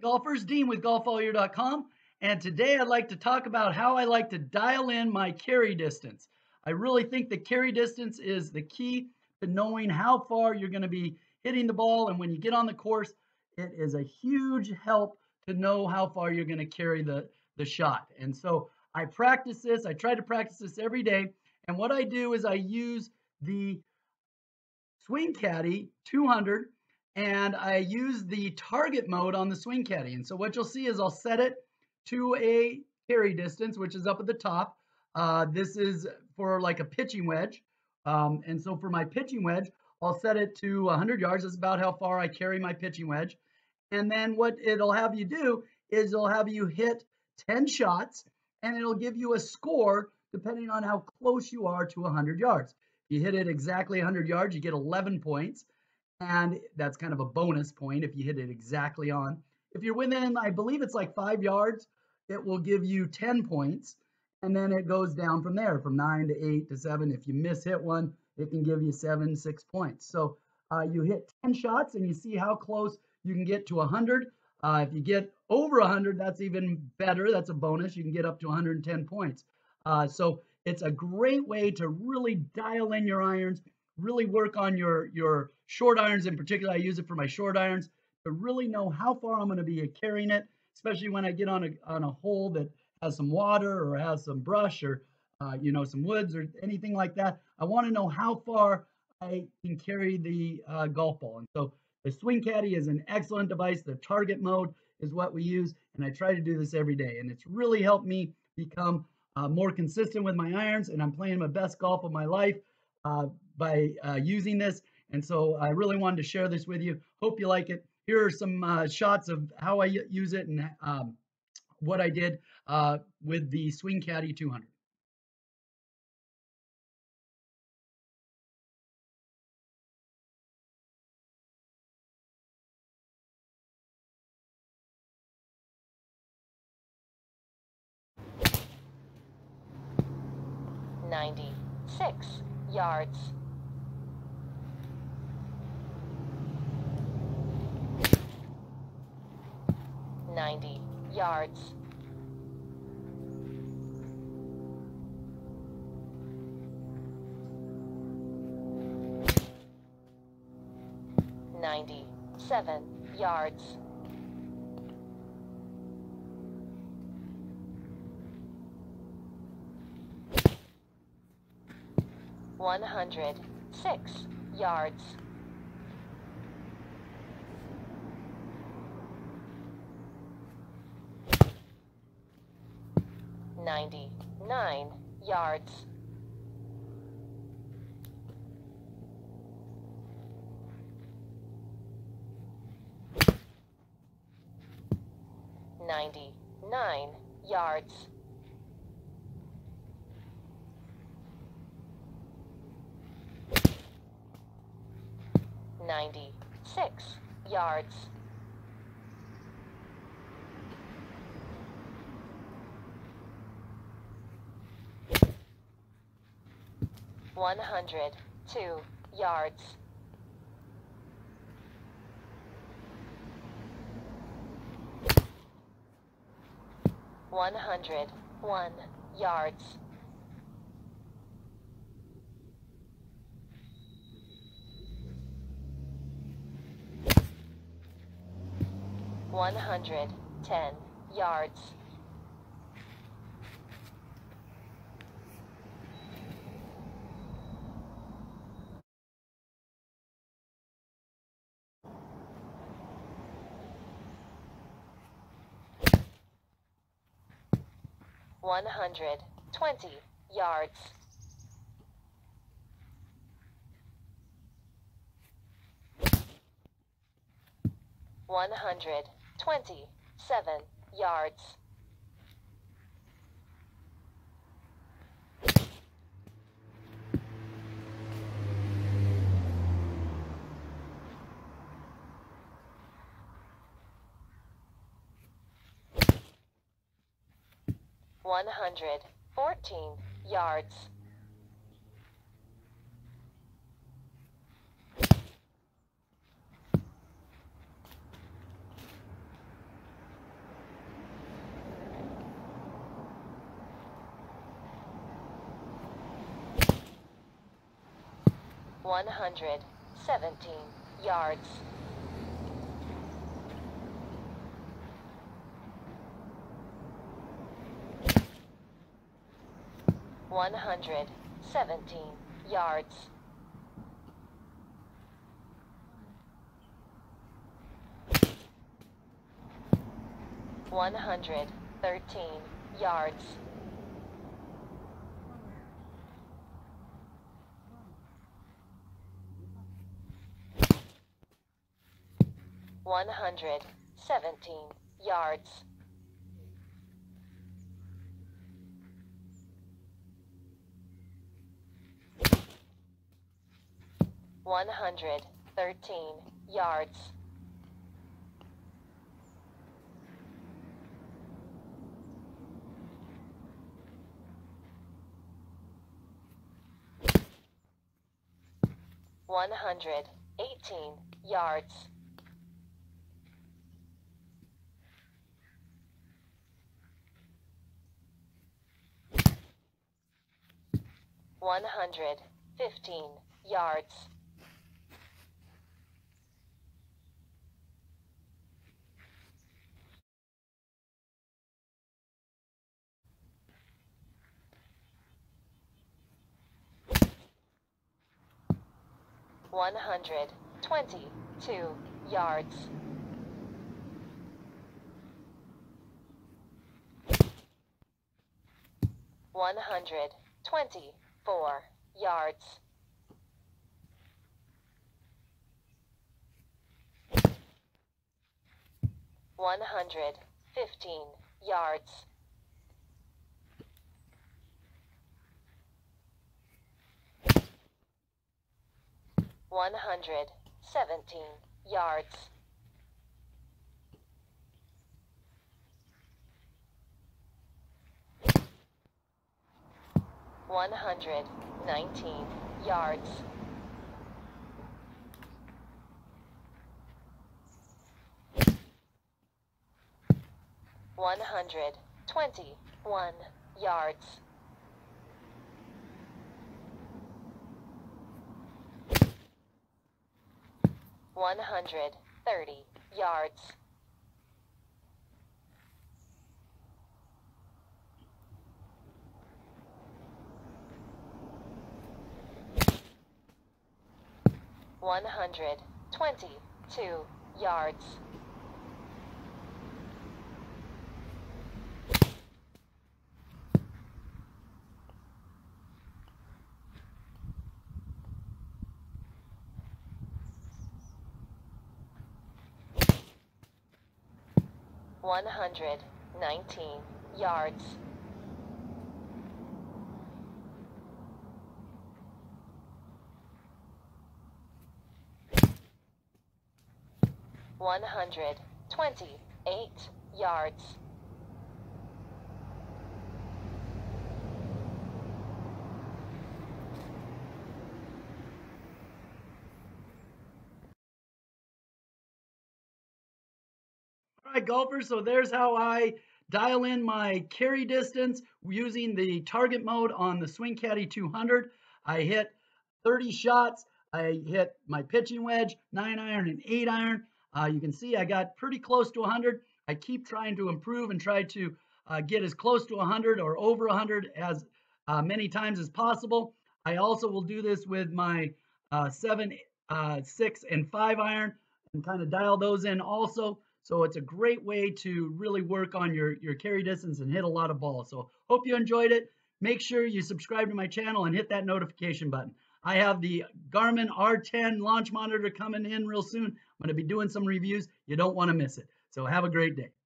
Golfers, Dean with GolfAllYear.com, and today I'd like to talk about how I like to dial in my carry distance. I really think the carry distance is the key to knowing how far you're going to be hitting the ball, and when you get on the course, it is a huge help to know how far you're going to carry the shot. And so I practice this. I try to practice this every day, and what I do is I use the Swing Caddie 200, and I use the target mode on the Swing Caddie. And so what you'll see is I'll set it to a carry distance, which is up at the top. This is for like a pitching wedge. And so for my pitching wedge, I'll set it to 100 yards. That's about how far I carry my pitching wedge. And then what it'll have you do is it'll have you hit 10 shots, and it'll give you a score depending on how close you are to 100 yards. If you hit it exactly 100 yards, you get 11 points. And that's kind of a bonus point if you hit it exactly on. If you're within, I believe it's like 5 yards, it will give you 10 points. And then it goes down from there, from 9 to 8 to 7. If you miss-hit one, it can give you 7, 6 points. So you hit 10 shots and you see how close you can get to 100. If you get over 100, that's even better. That's a bonus. You can get up to 110 points. So it's a great way to really dial in your irons, really work on your short irons in particular. I use it for my short irons to really know how far I'm going to be carrying it, especially when I get on a hole that has some water or has some brush or some woods or anything like that. I want to know how far I can carry the golf ball. And so the Swing Caddie is an excellent device. The target mode is what we use, and I try to do this every day, and it's really helped me become more consistent with my irons, and I'm playing my best golf of my life by using this. And so I really wanted to share this with you. Hope you like it. Here are some shots of how I use it and what I did with the Swing Caddie 200. Yards. 90 yards. 97 yards. 106 yards. 99 yards. 99 yards. 96 yards. 102 yards. 101 yards. 110 yards. 120 yards. 127 yards. 114 yards. 115 117 yards.113 yards. 117 yards. 113 yards. 118 yards. 115 yards. 122 yards. 124 yards. 115 yards. 117 yards. 119 yards. 121 yards. 130 yards. 122 yards. 119 yards. 128 yards. Alright, golfers, so there's how I dial in my carry distance using the target mode on the Swing Caddie 200. I hit 30 shots. I hit my pitching wedge, 9 iron and 8 iron. You can see I got pretty close to 100. I keep trying to improve and try to get as close to 100 or over 100 as many times as possible. I also will do this with my 7, 6, and 5 iron and kind of dial those in also. So it's a great way to really work on your carry distance and hit a lot of balls. So hope you enjoyed it. Make sure you subscribe to my channel and hit that notification button. I have the Garmin R10 launch monitor coming in real soon. I'm going to be doing some reviews. You don't want to miss it. So have a great day.